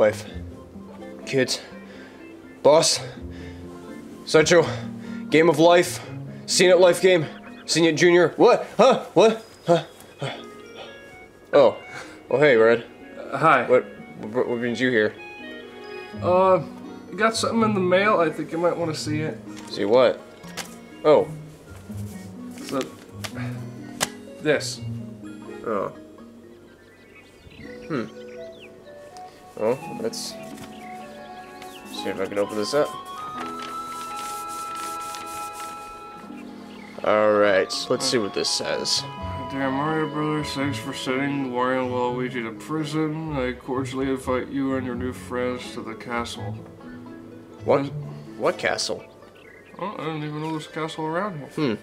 with kids, boss, Sancho, game of life, seen it life game, seen it junior, what, huh, what, huh, huh. Oh, well hey Red. Hi. What brings you here? Got something in the mail, I think you might want to see it. See what? Oh. So, this. Oh. Hmm. Well, let's see if I can open this up. Alright, let's see what this says. Dear Mario Brothers, thanks for sending Wario and Waluigi to prison. I cordially invite you and your new friends to the castle. What? What castle? Oh, I don't even know this castle around here. Hmm.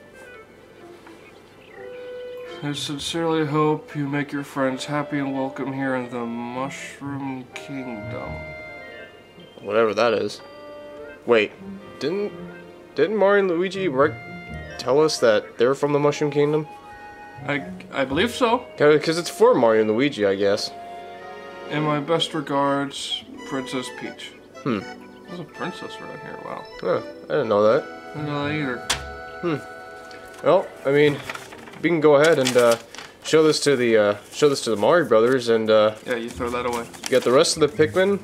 I sincerely hope you make your friends happy and welcome here in the Mushroom Kingdom. Whatever that is. Wait, didn't Mario and Luigi tell us that they're from the Mushroom Kingdom? I believe so. Because it's for Mario and Luigi, I guess. In my best regards, Princess Peach. Hmm. There's a princess around here, wow. Huh, I didn't know that. I didn't know that either. Hmm. Well, I mean, we can go ahead and show this to the Mario Brothers and yeah, you throw that away. You got the rest of the Pikmin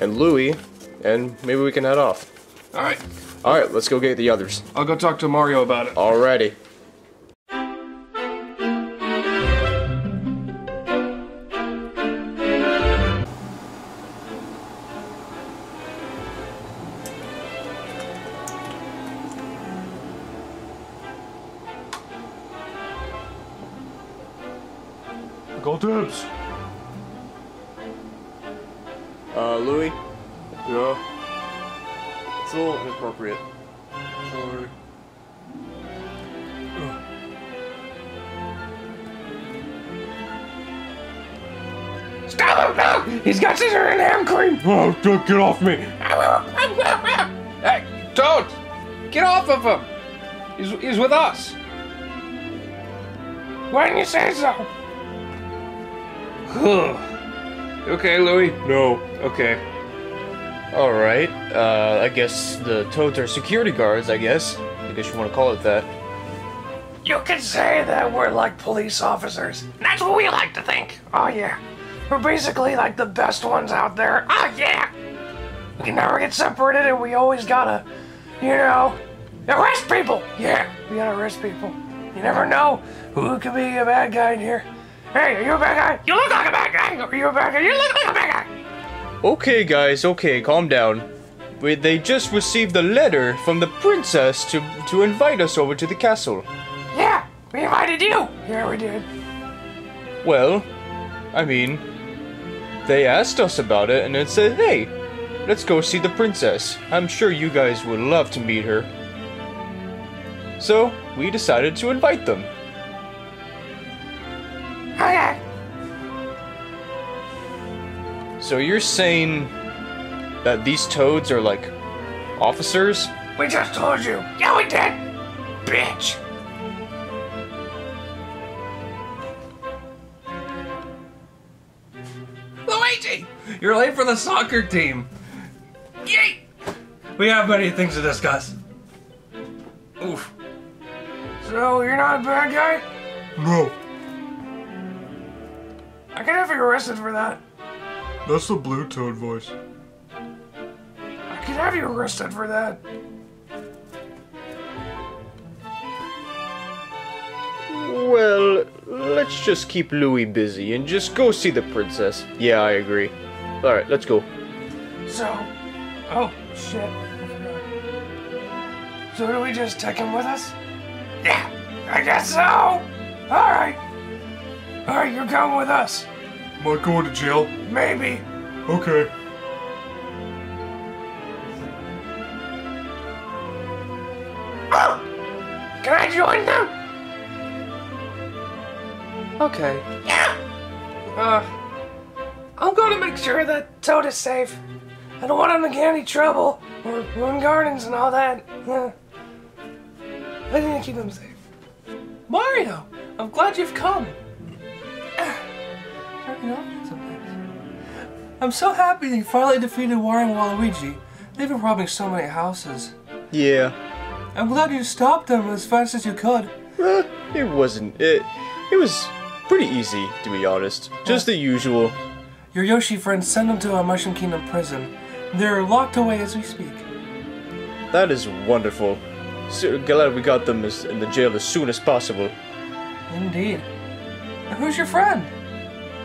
and Louie, and maybe we can head off. All right. All right. Let's go get the others. I'll go talk to Mario about it. Alrighty. Gold tips. Louie? Yeah? It's a little inappropriate. Sorry. Stop him! No! He's got scissor and ham cream! Oh, don't get off me! Hey, don't! Get off of him! He's with us! Why didn't you say so? Okay, Louie? No. Okay. Alright, I guess the Toads are security guards, I guess. I guess you want to call it that. You could say that we're like police officers. That's what we like to think. Oh yeah. We're basically like the best ones out there. Oh yeah! We can never get separated and we always gotta, you know, arrest people! Yeah, we gotta arrest people. You never know who could be a bad guy in here. Hey, are you a bad guy? You look like a bad guy! Are you a bad guy? You look like a bad guy! Okay, guys, okay, calm down. They just received a letter from the princess to invite us over to the castle. Yeah, we invited you! Yeah, we did. Well, I mean, they asked us about it and it said, hey, let's go see the princess. I'm sure you guys would love to meet her. So, we decided to invite them. So you're saying that these Toads are like officers? We just told you. Yeah, we did, bitch. Luigi, you're late for the soccer team. Yeet! We have many things to discuss. Oof. So you're not a bad guy? No. I could have you arrested for that. That's the blue Toad voice. I could have you arrested for that. Well, let's just keep Louie busy and just go see the princess. Yeah, I agree. Alright, let's go. So, oh, shit. So do we just take him with us? Yeah, I guess so. Alright. Alright, you're coming with us. Am I going to jail? Maybe. Okay. Oh! Can I join them? Okay. Yeah! I'm going to make sure that Toad is safe. I don't want him to get any trouble. Or ruin gardens and all that. Yeah. I need to keep him safe. Mario! I'm glad you've come. You know, sometimes. I'm so happy that you finally defeated Wario and Waluigi. They've been robbing so many houses. Yeah. I'm glad you stopped them as fast as you could. It wasn't. It was pretty easy, to be honest. Just the usual. Your Yoshi friends sent them to a Mushroom Kingdom prison. They're locked away as we speak. That is wonderful. So glad we got them in the jail as soon as possible. Indeed. And who's your friend?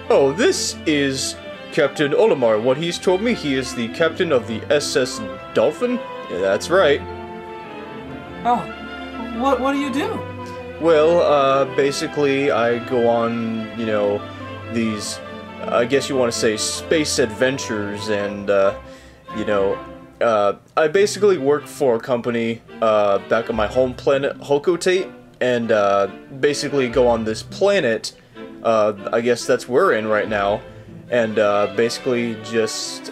Oh, this is Captain Olimar. What he's told me, he is the captain of the SS Dolphin. Yeah, that's right. Oh, what do you do? Well, basically I go on, you know, these, I guess you want to say, space adventures, and, you know, I basically work for a company back on my home planet, Hokotate, and basically go on this planet, I guess that's where we're in right now, and basically just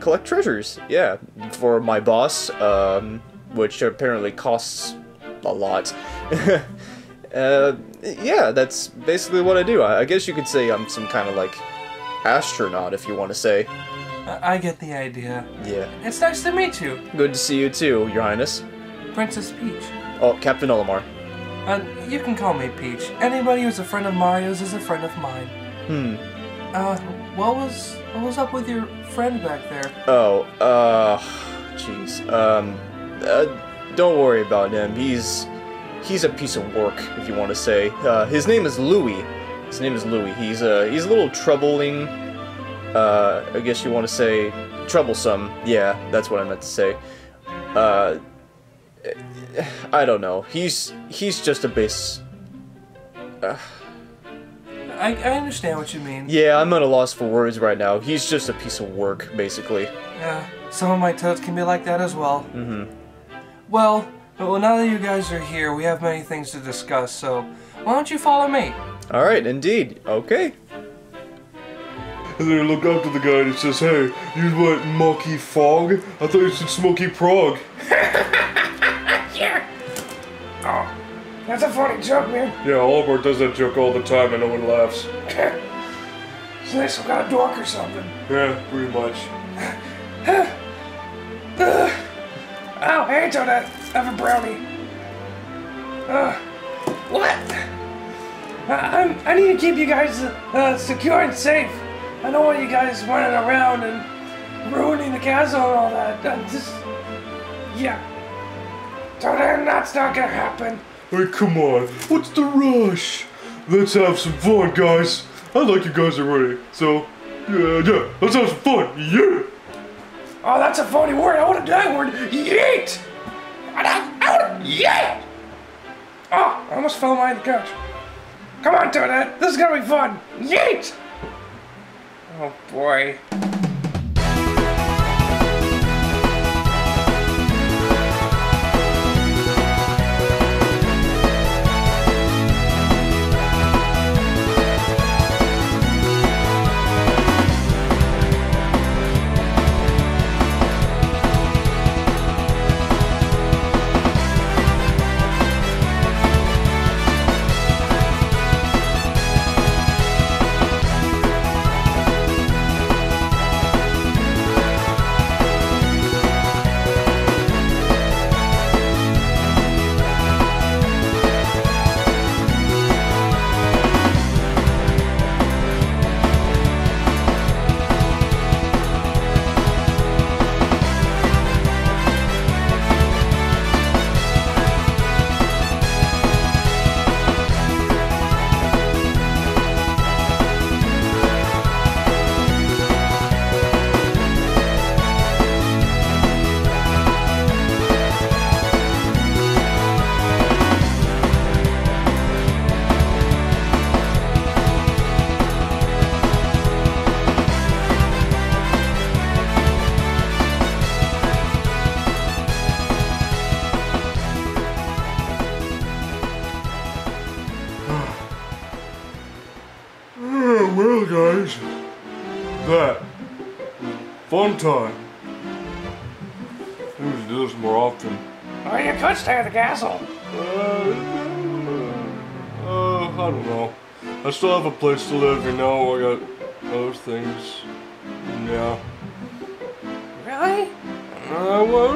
collect treasures, yeah, for my boss, which apparently costs a lot. Yeah, that's basically what I do. I guess you could say I'm some kind of, like, astronaut, if you want to say. I get the idea. Yeah. It's nice to meet you. Good to see you too, Your Highness. Princess Peach. Oh, Captain Olimar. You can call me Peach. Anybody who's a friend of Mario's is a friend of mine. Hmm. What was up with your friend back there? Oh, jeez. Don't worry about him. He's a piece of work, if you want to say. His name is Louie. His name is Louie. He's a little troubling. I guess you want to say troublesome. Yeah, that's what I meant to say. I don't know. He's just a base. I understand what you mean. Yeah, I'm at a loss for words right now. He's just a piece of work, basically. Yeah, some of my toads can be like that as well. Mm-hmm. Well, now that you guys are here, we have many things to discuss, so why don't you follow me? All right, indeed. Okay. And then I look up to the guy and he says, "Hey, you what, Monkey Fog? I thought you said Smoky Prog." Yeah. Oh, that's a funny joke, man. Yeah, Albert does that joke all the time and no one laughs. So they still got a dork or something. Yeah, pretty much. Oh, hey, Toadette. I have a brownie. What? I need to keep you guys secure and safe. I don't want you guys running around and ruining the castle and all that. Yeah. Toadette, that's not gonna happen. Hey, come on. What's the rush? Let's have some fun, guys. I like you guys already. So, yeah, let's have some fun. Yeah! Oh, that's a funny word. I want a dying word. Yeet! I want to yeet! Oh, I almost fell behind the couch. Come on, Toadette. This is gonna be fun. Yeet! Oh, boy. Well, guys, that was fun time. We should do this more often. Or you could stay at the castle. I don't know. I still have a place to live, you know. I got other things. Yeah. Really? Well,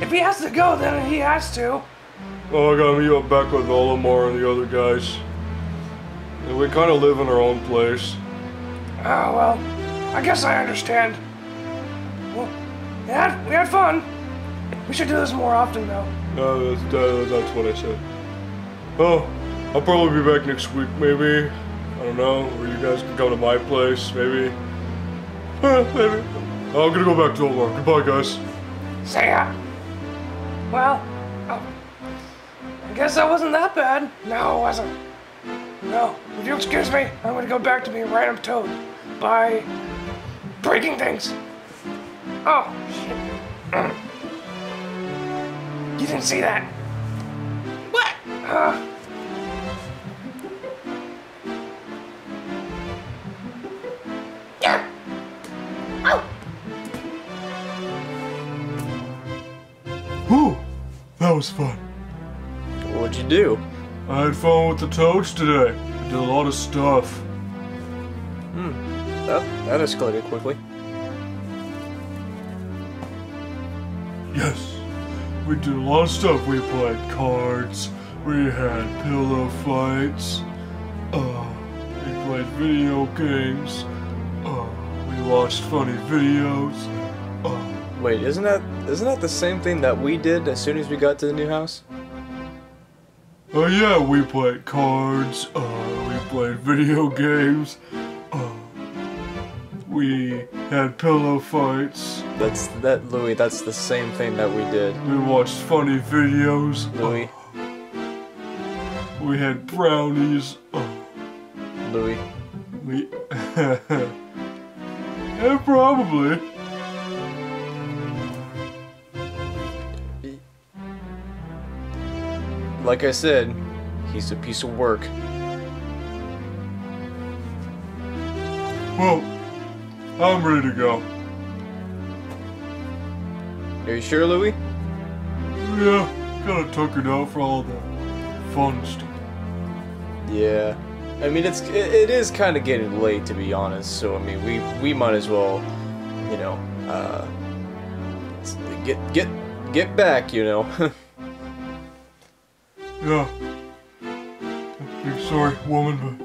if he has to go, then he has to. Oh, I gotta meet up back with Olimar and the other guys. We kind of live in our own place. Oh, well, I guess I understand. Well, we had fun. We should do this more often, though. No, that's what I said. Oh, I'll probably be back next week, maybe. I don't know, or you guys can come to my place, maybe. Maybe. I'm gonna go back to Olimar. Goodbye, guys. See ya. Well, I guess that wasn't that bad. No, it wasn't. No, if you excuse me, I'm gonna go back to being a random toad by breaking things. Oh, shit. You didn't see that. What? Yeah. Oh. Whew, that was fun. What'd you do? I had fun with the Toads today. I did a lot of stuff. Hmm. That escalated quickly. Yes. We did a lot of stuff. We played cards. We had pillow fights. We played video games. We watched funny videos. Wait, isn't that the same thing that we did as soon as we got to the new house? Oh yeah, we played cards, we played video games, we had pillow fights. Louie, that's the same thing that we did. We watched funny videos. Louie. We had brownies. Louie. We... yeah, probably. Like I said, he's a piece of work. Well, I'm ready to go. Are you sure, Louie? Yeah, gotta tuckered out for all the fun stuff. Yeah, I mean it is kind of getting late, to be honest. So I mean we might as well, you know, get back, you know. Yeah. I'm sorry, woman, but